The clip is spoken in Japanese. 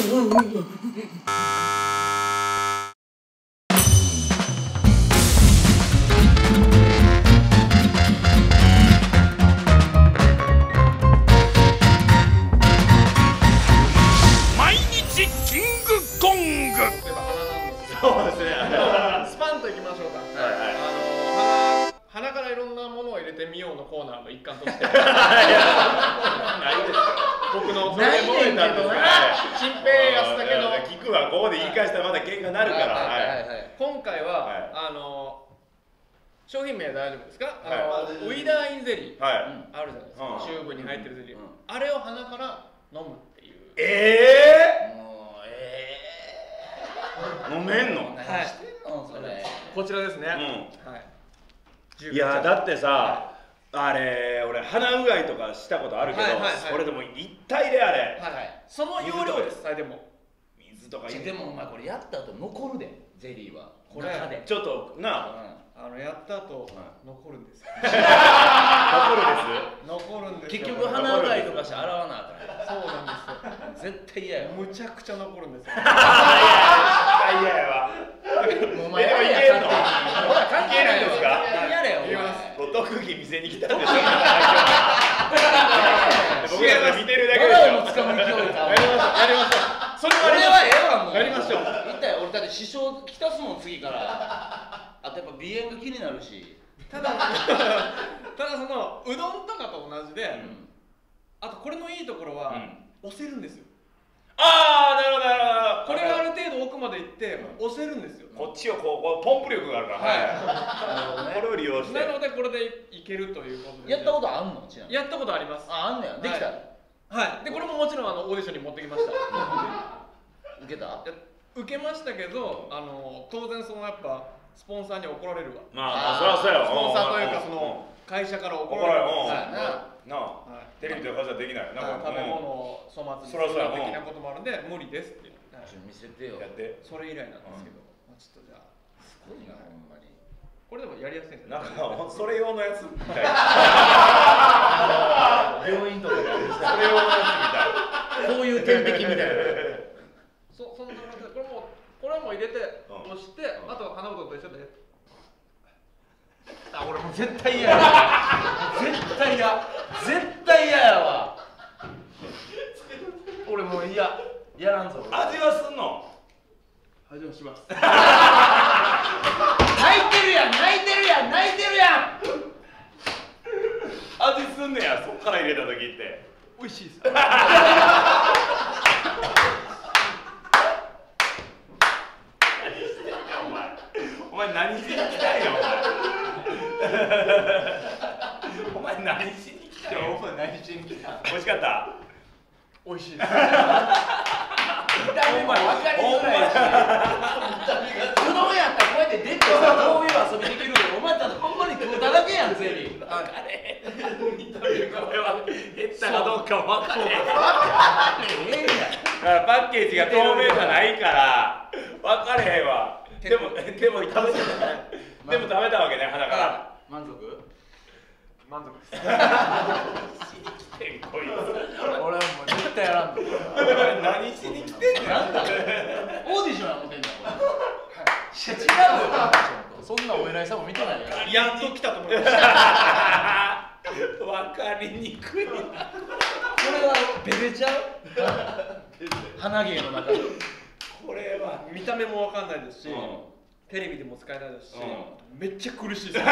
毎日キングコング。そうですね。スパンといきましょうか。鼻からいろんなものを入れてみようのコーナーの一環として。僕のそれで漏れたんですから、新平安だけの聞くはここで言い返したらまだ喧嘩なるから。今回は商品名は大丈夫ですか？ウィダーインゼリーあるじゃないですか。チューブに入ってるゼリー、あれを鼻から飲むっていう。もう飲めんの？何してんのそれ？こちらですね。いやだってさ。あれ俺鼻うがいとかしたことあるけど、それでも一体であれその容量です。でも水とかでもお前これやった後残るで、ゼリーはこれちょっとなやった後残るんです。残るんです。結局鼻うがいとかして洗わなあかん。そうなんですよ。絶対嫌や。むちゃくちゃ残るんですよ。いやいやいや、お前いけるの？ほら関係ないんですか？お特技見せに来たんでしょ。僕らが見てるだけでしょ。つかむ勢いだ。やりましょう。それはええわもう。やりましょう。一体俺だって支障きたすもん次から。あとやっぱ鼻炎が気になるし。ただそのうどんとかと同じで、あとこれのいいところは押せるんですよ。ああなるほどなるほど。これがある程度奥まで行って押せるんですよ。こっちをこうポンプ力があるから、これを利用してなのでこれでいけるということで。やったことあんの？やったことあります。あんねや。できた。はい。でこれももちろんオーディションに持ってきました。受けた？受けましたけど、当然そのやっぱスポンサーに怒られるわ。まあそれはそうやろ。スポンサーというかその会社から怒られるわ。なあ、テレビとかじゃできない。なんか食べ物を粗末にする的なこともあるんで無理ですって。見せてよ。それ以来なんですけど、ちょっとじゃあすごいなほんまに。これでもやりやすいんだよ。なんかそれ用のやつみたいな。病院とかでそれ用のやつみたいな。こういう点滴みたいな。そのこれも入れて押して、あと花本と一緒で。あ、俺もう絶対嫌や。絶対嫌やわ。俺もう嫌なんぞ。味はすんの？味はします。泣いてるやん味すんねや。そっから入れた時って美味しいです。お前何してきたんやお前何しに来たよ。お前何しに来た。美味しかった。美味しいです。見た目も分かりづらいし、うどんやったらこうやって出てさ、どういう遊びできるの？お前ただほんまに食うただけやん、ゼリー。あれこれは減ったかどうか分かんねえ。パッケージが透明じゃないから分かれへんわ。でも食べたわけね、鼻から。満足です。死に来てんこいつ。俺はもう絶対やらんと。何しに来てんの？なんだ。オーディションやもんねんな。違うよ。そんなお偉いさんも見てないから。やっと来たと思いました。わかりにくいな。これはベベちゃう？鼻芸の中で。これは見た目もわかんないですし、テレビでも使えないですし、めっちゃ苦しいです。